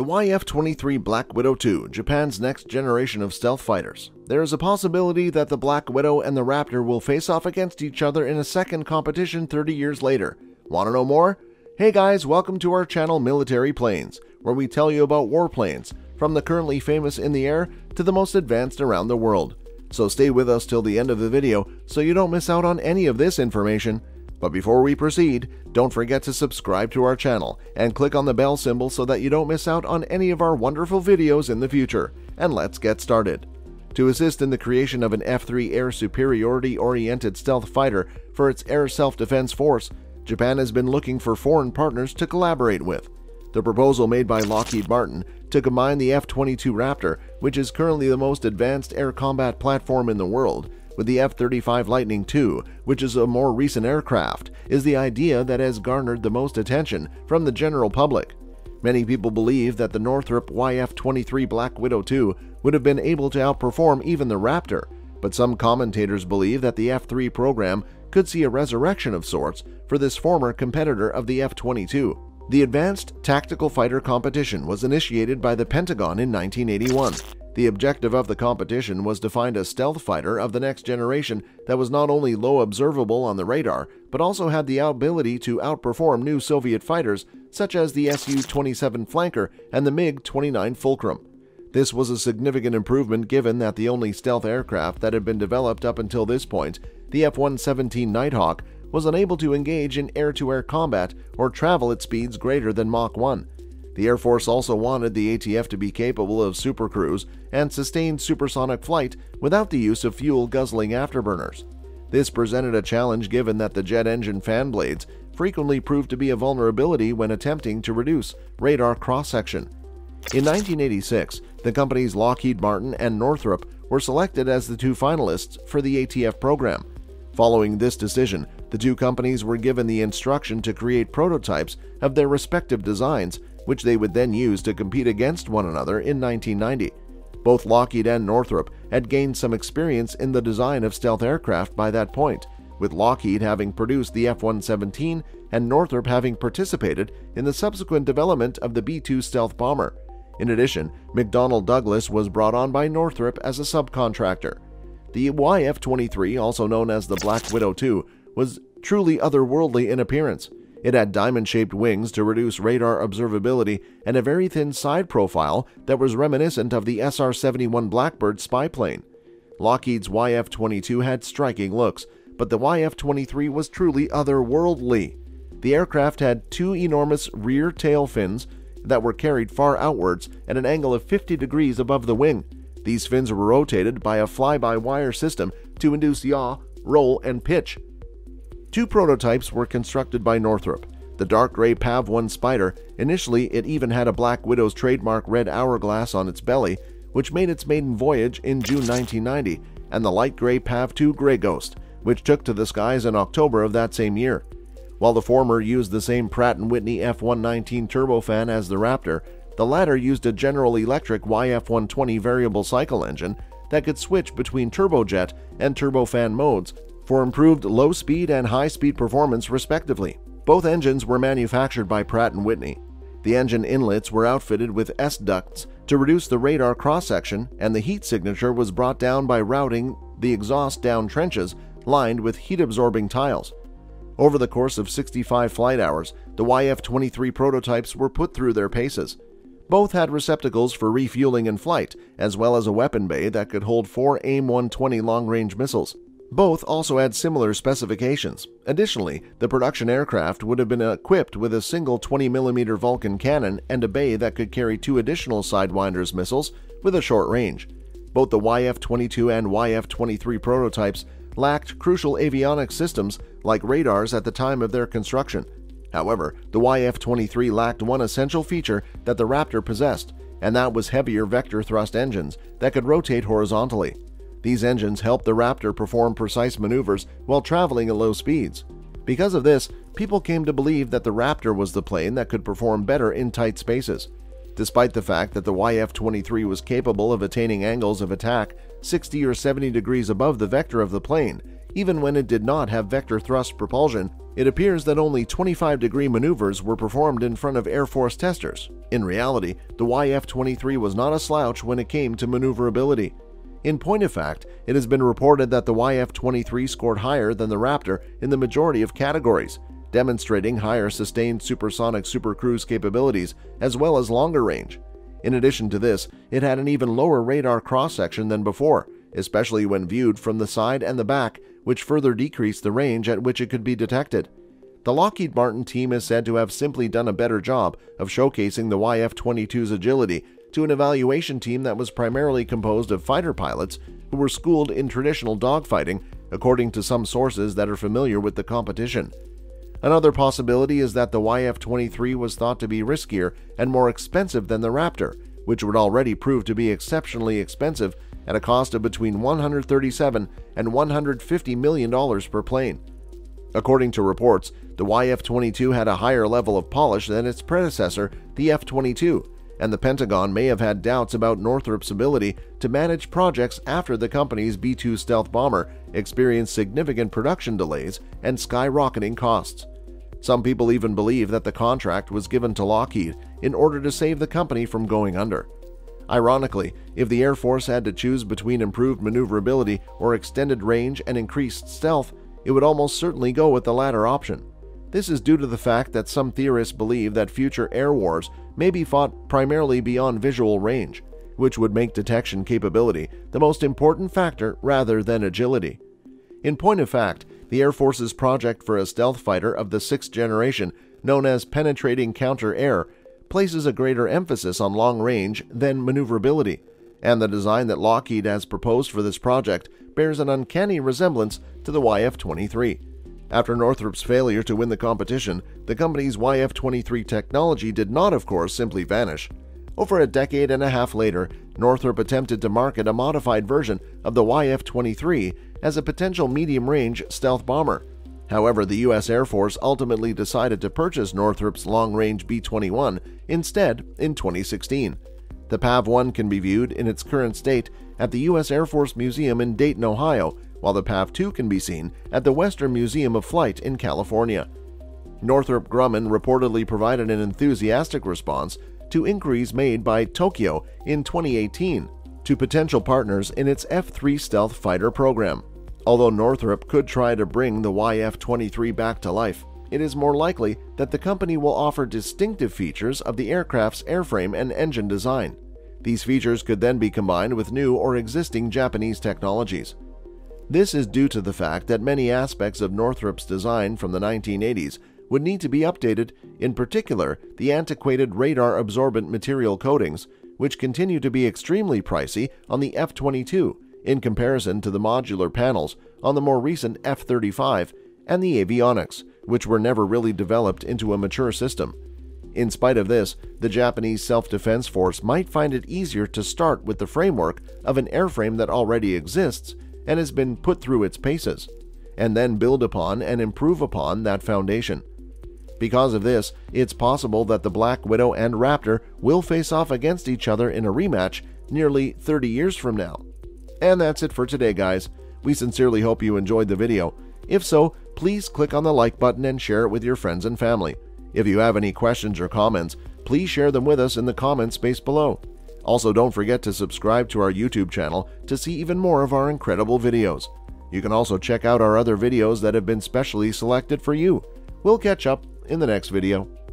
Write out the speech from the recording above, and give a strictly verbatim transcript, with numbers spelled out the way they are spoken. The Y F twenty-three Black Widow two, Japan's next generation of stealth fighters. There is a possibility that the Black Widow and the Raptor will face off against each other in a second competition thirty years later. Want to know more? Hey guys, welcome to our channel Military Planes, where we tell you about warplanes, from the currently famous in the air to the most advanced around the world. So stay with us till the end of the video so you don't miss out on any of this information. But before we proceed, don't forget to subscribe to our channel and click on the bell symbol so that you don't miss out on any of our wonderful videos in the future. And let's get started. To assist in the creation of an F three air superiority-oriented stealth fighter for its Air Self-Defense Force, Japan has been looking for foreign partners to collaborate with. The proposal made by Lockheed Martin to combine the F twenty-two Raptor, which is currently the most advanced air combat platform in the world, with the F thirty-five Lightning two, which is a more recent aircraft, is the idea that has garnered the most attention from the general public. Many people believe that the Northrop Y F twenty-three Black Widow two would have been able to outperform even the Raptor, but some commentators believe that the F three program could see a resurrection of sorts for this former competitor of the F twenty-two. The Advanced Tactical Fighter Competition was initiated by the Pentagon in nineteen eighty-one. The objective of the competition was to find a stealth fighter of the next generation that was not only low observable on the radar, but also had the ability to outperform new Soviet fighters such as the S U twenty-seven Flanker and the MiG twenty-nine Fulcrum. This was a significant improvement given that the only stealth aircraft that had been developed up until this point, the F one seventeen Nighthawk, was unable to engage in air-to-air combat or travel at speeds greater than Mach one. The Air Force also wanted the A T F to be capable of supercruise and sustained supersonic flight without the use of fuel-guzzling afterburners. This presented a challenge given that the jet engine fan blades frequently proved to be a vulnerability when attempting to reduce radar cross-section. In nineteen eighty-six, the companies Lockheed Martin and Northrop were selected as the two finalists for the A T F program. Following this decision, the two companies were given the instruction to create prototypes of their respective designs, which they would then use to compete against one another in nineteen ninety. Both Lockheed and Northrop had gained some experience in the design of stealth aircraft by that point, with Lockheed having produced the F one seventeen and Northrop having participated in the subsequent development of the B two stealth bomber. In addition, McDonnell Douglas was brought on by Northrop as a subcontractor. The Y F twenty-three, also known as the Black Widow two, was truly otherworldly in appearance. It had diamond-shaped wings to reduce radar observability and a very thin side profile that was reminiscent of the S R seventy-one Blackbird spy plane. Lockheed's Y F twenty-two had striking looks, but the Y F twenty-three was truly otherworldly. The aircraft had two enormous rear tail fins that were carried far outwards at an angle of fifty degrees above the wing. These fins were rotated by a fly-by-wire system to induce yaw, roll, and pitch. Two prototypes were constructed by Northrop. The dark gray P A V one Spider, initially it even had a Black Widow's trademark red hourglass on its belly, which made its maiden voyage in June nineteen ninety, and the light gray P A V two Grey Ghost, which took to the skies in October of that same year. While the former used the same Pratt and Whitney F one nineteen turbofan as the Raptor, the latter used a General Electric Y F one twenty variable cycle engine that could switch between turbojet and turbofan modes for improved low-speed and high-speed performance respectively. Both engines were manufactured by Pratt and Whitney. The engine inlets were outfitted with S-ducts to reduce the radar cross-section, and the heat signature was brought down by routing the exhaust down trenches lined with heat-absorbing tiles. Over the course of sixty-five flight hours, the Y F twenty-three prototypes were put through their paces. Both had receptacles for refueling in flight, as well as a weapon bay that could hold four AIM one twenty long-range missiles. Both also had similar specifications. Additionally, the production aircraft would have been equipped with a single twenty millimeter Vulcan cannon and a bay that could carry two additional Sidewinders missiles with a short range. Both the Y F twenty-two and Y F twenty-three prototypes lacked crucial avionics systems like radars at the time of their construction. However, the Y F twenty-three lacked one essential feature that the Raptor possessed, and that was heavier vector thrust engines that could rotate horizontally. These engines helped the Raptor perform precise maneuvers while traveling at low speeds. Because of this, people came to believe that the Raptor was the plane that could perform better in tight spaces. Despite the fact that the Y F twenty-three was capable of attaining angles of attack sixty or seventy degrees above the vector of the plane, even when it did not have vector thrust propulsion, it appears that only twenty-five degree maneuvers were performed in front of Air Force testers. In reality, the Y F twenty-three was not a slouch when it came to maneuverability. In point of fact, it has been reported that the Y F twenty-three scored higher than the Raptor in the majority of categories, demonstrating higher sustained supersonic supercruise capabilities as well as longer range. In addition to this, it had an even lower radar cross-section than before, especially when viewed from the side and the back, which further decreased the range at which it could be detected. The Lockheed Martin team is said to have simply done a better job of showcasing the Y F twenty-two's agility to an evaluation team that was primarily composed of fighter pilots who were schooled in traditional dogfighting, according to some sources that are familiar with the competition. Another possibility is that the Y F twenty-three was thought to be riskier and more expensive than the Raptor, which would already prove to be exceptionally expensive at a cost of between one hundred thirty-seven and one hundred fifty million dollars per plane. According to reports, the Y F twenty-two had a higher level of polish than its predecessor, the F twenty-two, and the Pentagon may have had doubts about Northrop's ability to manage projects after the company's B two stealth bomber experienced significant production delays and skyrocketing costs. Some people even believe that the contract was given to Lockheed in order to save the company from going under. Ironically, if the Air Force had to choose between improved maneuverability or extended range and increased stealth, it would almost certainly go with the latter option. This is due to the fact that some theorists believe that future air wars may be fought primarily beyond visual range, which would make detection capability the most important factor rather than agility. In point of fact, the Air Force's project for a stealth fighter of the sixth generation, known as Penetrating Counter Air, places a greater emphasis on long range than maneuverability, and the design that Lockheed has proposed for this project bears an uncanny resemblance to the Y F twenty-three. After Northrop's failure to win the competition, the company's Y F twenty-three technology did not, of course, simply vanish. Over a decade and a half later, Northrop attempted to market a modified version of the Y F twenty-three as a potential medium-range stealth bomber. However, the U S Air Force ultimately decided to purchase Northrop's long-range B twenty-one instead in twenty sixteen. The P A V one can be viewed in its current state at the U S Air Force Museum in Dayton, Ohio, while the P A V two can be seen at the Western Museum of Flight in California. Northrop Grumman reportedly provided an enthusiastic response to inquiries made by Tokyo in twenty eighteen to potential partners in its F three stealth fighter program. Although Northrop could try to bring the Y F twenty-three back to life, it is more likely that the company will offer distinctive features of the aircraft's airframe and engine design. These features could then be combined with new or existing Japanese technologies. This is due to the fact that many aspects of Northrop's design from the nineteen eighties would need to be updated, in particular the antiquated radar-absorbent material coatings, which continue to be extremely pricey on the F twenty-two, in comparison to the modular panels on the more recent F thirty-five and the avionics, which were never really developed into a mature system. In spite of this, the Japanese Self-Defense Force might find it easier to start with the framework of an airframe that already exists and has been put through its paces, and then build upon and improve upon that foundation. Because of this, it's possible that the Black Widow and Raptor will face off against each other in a rematch nearly thirty years from now. And that's it for today, guys. We sincerely hope you enjoyed the video. If so, please click on the like button and share it with your friends and family. If you have any questions or comments, please share them with us in the comment space below. Also, don't forget to subscribe to our YouTube channel to see even more of our incredible videos. You can also check out our other videos that have been specially selected for you. We'll catch up in the next video.